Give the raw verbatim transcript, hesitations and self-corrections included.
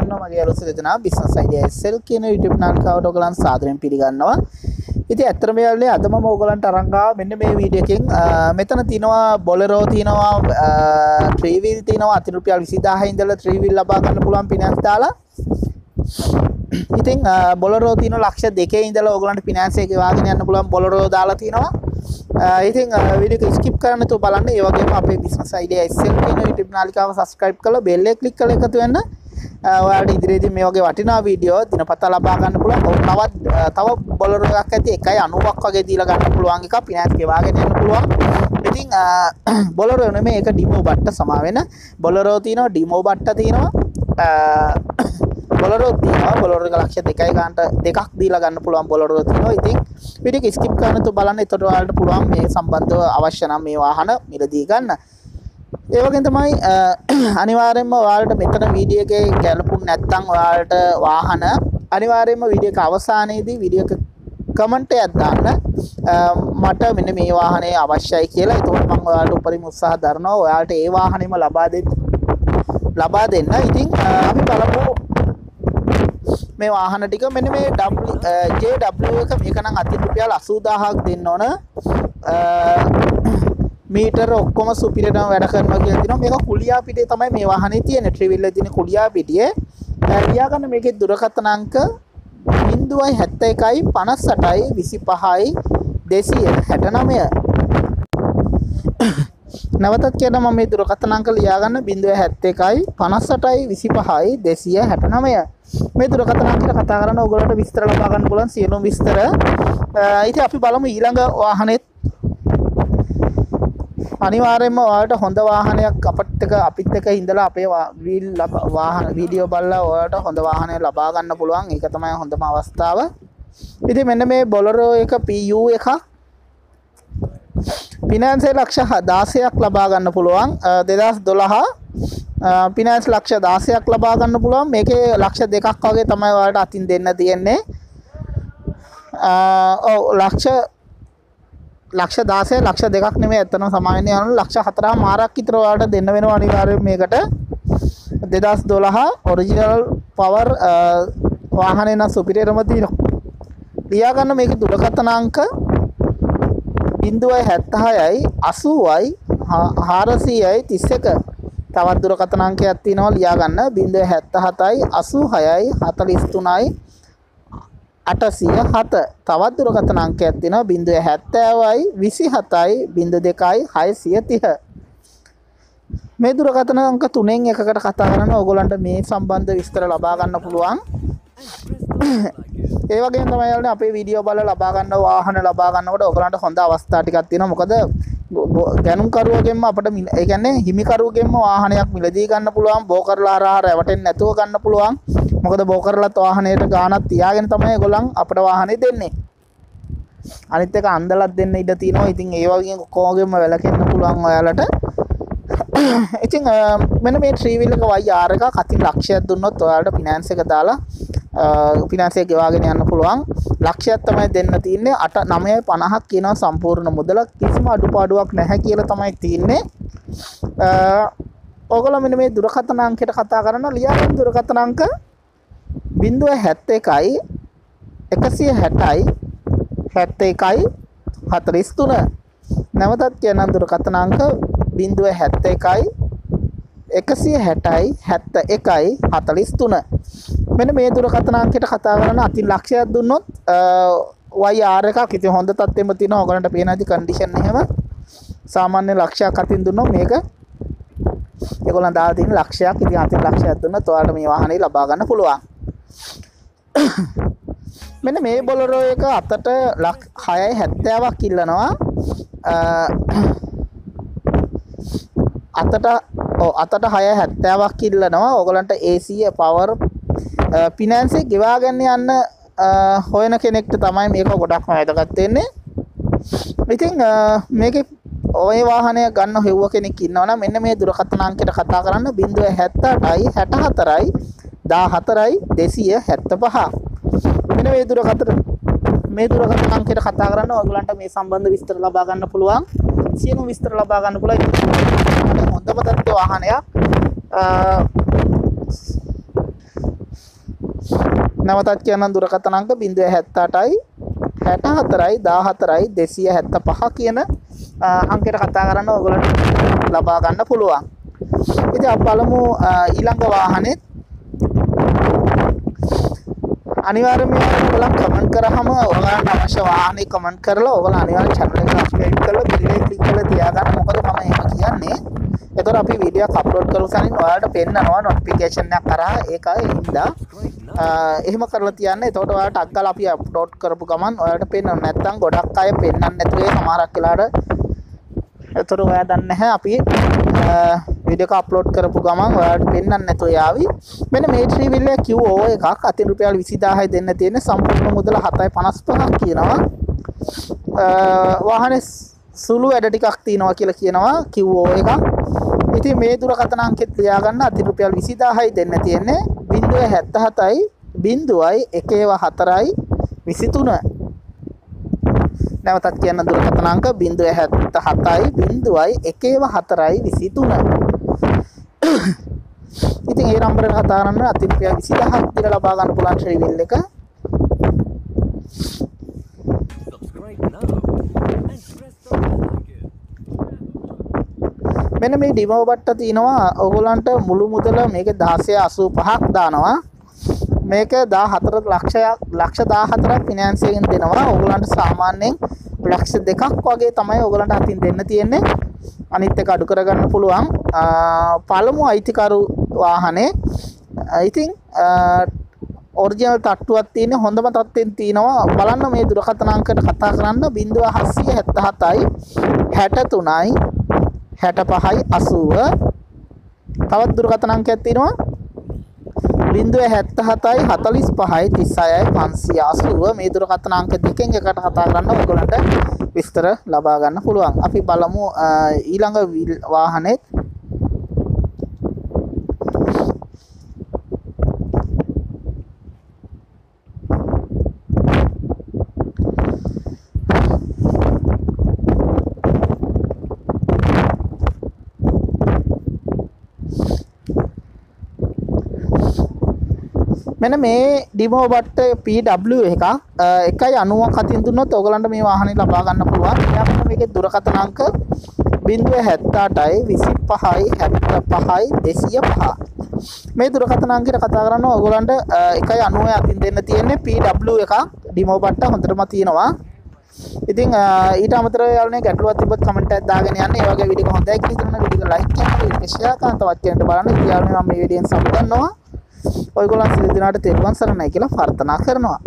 පිළිගන්නවා. මගේ අලුත් දේශනාව බිස්නස් අයිඩියා එස් එල් කියන YouTube නාලිකාවට ඔයගලන් සාදරයෙන් පිළිගන්නවා. ඉතින් ඇත්තටම යාළුවනේ අද මම ඔයගලන්ට අරන් ආවා මෙන්න මේ වීඩියෝ එකෙන්. මෙතන තියෙනවා බොලරෝ තියෙනවා, ත්‍රී wheel තියෙනවා, අතින් රුපියල් විසි දාහක් ඉඳලා ත්‍රී wheel ලබා ගන්න පුළුවන් ෆිනෑන්ස් දාලා. ඉතින් බොලරෝ තියෙනවා ලක්ෂ දෙකේ ඉඳලා ඔයගලන්ට ෆිනෑන්ස් එකේ වාගෙන යන්න පුළුවන් බොලරෝ දාලා තියෙනවා. ඉතින් වීඩියෝ එක ස්කිප් කරන්න නැතුව බලන්න. ඒ වගේම අපේ බිස්නස් අයිඩියා එස් එල් කියන YouTube නාලිකාව subscribe කරලා bell එක click කරලා එකතු වෙන්න. ඔයාලට ඉදිරියේදී මේ වගේ වටිනා වීඩියෝ දිනපතා ලබා ගන්න පුළුවන්. තවත් තව බොලරෝ එකක් ඇති එකයි අනූවක් වගේ දීලා ගන්න පුළුවන් එකක් ෆිනෑන්ස් ගෙවාගෙන යන්න පුළුවන්. ඉතින් බොලරෝ නෙමෙයි ඒක ඩිමෝ බට්ට සමා වෙන බොලරෝ තියෙනවා, ඩිමෝ බට්ට තියෙනවා, බොලරෝ තියෙනවා. බොලරෝ එක ලක්ෂ දෙකයි ගන්නට දෙකක් දීලා ගන්න පුළුවන් බොලරෝ තියෙනවා. ඉතින් වීඩියෝ එක ස්කිප් කරන්න තු බලන්න. එතකොට ඔයාලට පුළුවන් මේ සම්බන්ධව අවශ්‍ය නම් මේ වාහන මිලදී ගන්න. ඒ වගේම තමයි අනිවාර්යයෙන්ම ඔයාලට මෙතන වීඩියෝ එකේ ගැලපුණ නැත්නම් ඔයාලට වාහන අනිවාර්යයෙන්ම වීඩියෝ එක අවසානයේදී වීඩියෝ එක කමෙන්ට් එකක් දාන්න මට මෙන්න මේ වාහනේ අවශ්‍යයි කියලා. ඒකෝට මම ඔයාලට උපරිම උත්සාහ දරනවා ඔයාලට ඒ වාහනේම ලබා දෙන්න ලබා දෙන්න. ඉතින් අපි බලමු මේ වාහන ටික මෙන්න මේ ජේ ඩබ්ලිව් එක මේක නම් අතින් රුපියල් අසූ දාහක් දෙන්න ඕන. මීටර ඔක්කොම සුපිරියටම වැඩ කරනවා කියලා දිනවා. මේක කුලියා පිටියේ තමයි මේ වාහනේ තියෙන්නේ. ත්‍රිවිල් වල තියෙන කුලියා පිටියේ. ලියා ගන්න මේකේ දුරකථන අංක සීරෝ හැත්තයි පනස් අටයි විසි පහයි දෙසිය හැට නවය. නැවතත් කියනවා මම මේ දුරකථන අංක ලියා ගන්න සීරෝ හැත්තයි පනස් අටයි විසි පහයි දෙසිය හැට නවය. මේ දුරකථන අංකයට කතා කරන ඕගොල්ලන්ට විස්තර ලබා ගන්න පුළුවන් සියලුම විස්තර. ඉතින් අපි බලමු ඊළඟ වාහනේ. අනිවාර්යයෙන්ම ඔයාලට හොඳ වාහනයක් අපිට එක අපිට එක ඉඳලා අපේ වීල් වාහන වීඩියෝ බලලා ඔයාලට හොඳ වාහනයක් ලබා ගන්න පුළුවන්. ඒක තමයි හොඳම අවස්ථාව. ඉතින් මෙන්න මේ බොලරෝ එක පී යූ එක ෆිනෑන්ස් ලක්ෂ දාහක් ලබා ගන්න පුළුවන්. දෙදාස් දොළහ ෆිනෑන්ස් ලක්ෂ දාහක් ලබා ගන්න පුළුවන්. මේකේ ලක්ෂ දෙකක් වගේ තමයි ඔයාලට අතින් දෙන්න තියෙන්නේ. ඔව් ලක්ෂ ලක්ෂ දාහේ ලක්ෂ දෙකක් නෙමෙයි ඇත්තම සමාවෙන්න යන ලක්ෂ හතරක් විතර ඔයාලට දෙන්න වෙනවා අනිවාර්යයෙන්. මේකට දෙදාස් දොළහ ඔරිජිනල් පවර් වාහනේ නම් සුපිරියරම තියෙනවා. ලියා ගන්න මේකේ දුරකථන අංක සීරෝ හැත්තහයයි අසූයි හාරසියයි තිස් එකයි. තවත් දුරකථන අංකයක් තියෙනවා ලියා ගන්න සීරෝ හැත්තහතයි අසූහයයි හතලිස් තුනයි අටසිය හත. තවත් දුරකථන අංකයක් තියෙනවා සීරෝ හැත්තෑවයි විසි හතයි දෙකයි හයසිය තිහ. මේ දුරකථන අංක තුනෙන් එකකට කතා කරන ඕගොල්ලන්ට මේ සම්බන්ධ විස්තර ලබා ගන්න පුළුවන්. ඒ වගේම තමයි යාළුවනේ අපේ වීඩියෝ බලලා ලබා ගන්න වාහන ලබා ගන්නකොට ඕගොල්ලන්ට හොඳ අවස්ථා ටිකක් තියෙනවා. මොකද ගණන්කරුවෙගෙන්ම අපිට ඒ කියන්නේ හිමිකරුවෙගෙන්ම වාහනයක් මිලදී ගන්න පුළුවන්. බෝ කරලා හරහා රැවටෙන්නේ නැතුව ගන්න පුළුවන්. මොකද බෝ කරලත් වාහනේට ගානක් තියාගෙන තමයි ඒගොල්ලන් අපිට වාහනේ දෙන්නේ. අනිත් එක අන්දලක් දෙන්න ඉඩ තියෙනවා. ඉතින් ඒ වගේ කොහොමදම වැලකෙන්න පුළුවන් ඔයාලට. ඉතින් මෙන්න මේ ත්‍රී wheel එක වයි ආර් එකක් අතින් ලක්ෂයක් දුන්නොත් ඔයාලට ෆිනෑන්ස් එක දාලා ෆිනෑන්ස් එක ගෙවාගෙන යන්න පුළුවන්. ලක්ෂයක් තමයි දෙන්න තියෙන්නේ. අට නවයයි පනහක් කියනවා සම්පූර්ණ මුදල. කිසිම අඩුපාඩුවක් නැහැ කියලා තමයි තියෙන්නේ. ඔයගොල්ලෝ මෙන්න මේ දුරකථන අංකයට කතා කරනවා. ලියාගෙන දුරකථන අංක සීරෝ හැත්තයි එකසිය හැටයි හැත්තයි හතලිස් තුන. නැවතත් කියනවා දුරකථන අංක සීරෝ හැත්තයි එකසිය හැටයි හැත්තයි හතලිස් තුන. මෙන්න මේ දුරකථන අංකයට කතා කරන අතින් ලක්ෂයක් දුන්නොත් වයි ආර් එකක් ඉතින් හොඳ තත්ත්වෙම තියෙනවා. ඔයගලන්ට පේන ඇති කන්ඩිෂන් එහෙම. සාමාන්‍ය ලක්ෂයක් අතින් දුන්නොත් මේක ඒගොල්ලන් දාලා තියෙන ලක්ෂයක්. ඉතින් අතින් ලක්ෂයක් දුන්නොත් ඔයාලට මේ වාහනේ ලබා ගන්න පුළුවන්. මෙන්න මේ බොලරෝ එක අතට හයයි හැත්තෑවක් ඉල්ලනවා. අතට ඔව් අතට හයයි හැත්තෑවක් ඉල්ලනවා. ඕගලන්ට ඒ සී පවර් ෆිනෑන්ස් එක ගෙවාගෙන යන්න හොයන කෙනෙක්ට තමයි මේක ගොඩක්ම වැදගත් වෙන්නේ. ඉතින් මේකේ ඔය වාහනය ගන්න හෙව්ව කෙනෙක් ඉන්නවනම් මෙන්න මේ දුරකථන අංකයට කතා කරන්න සීරෝ හැත්තඅටයි හැටහතරයි දාහතරයි දෙසිය හැත්තපහ. මෙන්න මේ දුරකථන මේ දුරකථන අංකයට කතා කරනවා. ඔයගලන්ට මේ සම්බන්ධ විස්තර ලබා ගන්න පුළුවන්. සියලුම විස්තර ලබා ගන්න පුළුවන්. හොඳම තත්ත්ව වාහනයක් නැවතත් කියනනම් දුරකථන අංක නවය අට අට හැට හතරයි දහ හතරයි දෙසිය හැත්තෑ පහ කියන අංකයට කතා කරන්න ඔයගොල්ලන්ට ලබා ගන්න පුළුවන්. ඉතින් අපි බලමු ඊළඟ වාහනේ. අනිවාර්යයෙන්ම ඔයගොල්ලෝ කමෙන්ට් කරාම ඔයාලට අවශ්‍ය වාහනේ කමෙන්ට් කරලා ඔයගොල්ලෝ අනිවාර්යෙන් channel එක subscribe කරලා bell එක click කරලා තියාගන්න. මොකද මම එහෙම කියන්නේ. ඒතර අපි වීඩියෝ එක අප්ලෝඩ් කරපු සැනින් ඔයාලට පෙන්නනවා notification එකක් කරා ඒකයි ඉඳා. එහෙම කරලා තියන්න. එතකොට ඔයාලට අක්කලා අපි අප්ලෝඩ් කරපු ගමන් ඔයාලට පෙන්නනවා. නැත්නම් ගොඩක් අය පෙන්නන්නේ නැතුව ඒ සමහරක් වෙලාවට එතකොට ඔයා දන්නේ නැහැ අපි වීඩියෝ එක අප්ලෝඩ් කරපු ගමන් ඔයාලට පෙන්නන්නේ නැතෝ යාවි. මෙන්න මේ ත්‍රි විල් එක කිව්වෝ එකක් අතින් රුපියල් විසිදාහයි දෙන්න තියෙන සම්පූර්ණ මුදල හතයි පනස් පහක් කියනවා. වාහනේ සුළු වැඩ ටිකක් තියනවා කියලා කියනවා කිව්වෝ එකක්. ඉතින් මේ දුරකථන අංකෙත් ලියා ගන්න අතින් රුපියල් විසිදාහයි දෙන්න තියෙන්නේ බිංදුව හැත්තෑ හතයි බිංදුවයි එකේව හතරයි විසිතුනයි. නැවතත් කියන්න දුරකථන අංක බිංදුව හැත්තෑ හතයි බිංදුවයි එකේව හතරයි විසිතුනයි. ඉතින් ඒ නම්බර් එක කතා කරන්න අතින් රුපියල් විසිදහක් විතර ලබා ගන්න පුළුවන් ශ්‍රී විල් එක. මෙන්න මේ ඩිමෝ බට්ට තියෙනවා ඔයගොල්ලන්ට මුළු මුදල මේක දහසය අසූ පහක් දානවා. මේක දහතර ලක්ෂයක් ලක්ෂ දහහතරක් ෆිනෑන්ස් එකෙන් දෙනවා. ඔයගොල්ලන්ට සාමාන්‍යයෙන් ලක්ෂ දෙකක් වගේ තමයි ඔයගොල්ලන්ට අතින් දෙන්න තියෙන්නේ. අනිත් එක අඩු කරගන්න පුළුවන්. පළමු අයිතිකරු වාහනේ. ඉතින් ඔරිජිනල් තට්ටුවක් තියෙන හොඳම තත්ත්වෙන් තිනවා. බලන්න මේ දුරකථන අංකයට කතා කරන්න බිංදුව හත්සිය හැත්තෑ හතයි හැට තුනයි හැට පහයි අසූව. තවත් දුරකථන අංකයක් තිනවා බිංදුව හැත්තෑ හතයි හතලිස් පහයි තිස් හයයි පන්සිය අසූව. මේ දුරකථන අංක දෙකෙන් එකට කතා කරන්න ඔයගොල්ලන්ට විස්තර ලබා ගන්න පුළුවන්. අපි බලමු ඊළඟ වාහනේ. මෙන්න මේ ඩිමෝ බට්ට පී ඩබ්ලිව් එක එකයි අනූවක් අතින් දුන්නොත් ඔයගලන්ට මේ වාහනේ ලබා ගන්න පුළුවන්. එයාට මේකේ දුරකථන අංක බිංදුව හැත්තෑ අටයි විසිපහයි හැත්තෑ පහයි දෙසිය පහ. මේ දුරකථන අංකයට කතා කරන ඔයගලන්ට එකයි අනූවයි අතින් දෙන්න තියෙන්නේ පී ඩබ්ලිව් එක. ඩිමෝ බට්ට හොඳටම තියෙනවා. ඉතින් ඊට අමතරව යාළුවනේ ගැටලුවක් තිබ්බොත් කමෙන්ට් එකක් දාගෙන යන්න. ඒ වගේ වීඩියෝ හොඳයි කියලා හිතන වීඩියෝ ලයික් කරන්න, වීඩියෝ ෂෙයා කරන්න, තවත් කෙනෙක්ට බලන්න. ඉතින් යාළුවනේ මම මේ වීඩියෝෙන් සමුගන්නවා. ඔයගොල්ලන් සියලු දෙනාට තෙරුවන් සරණයි කියලා ප්‍රාර්ථනා කරනවා.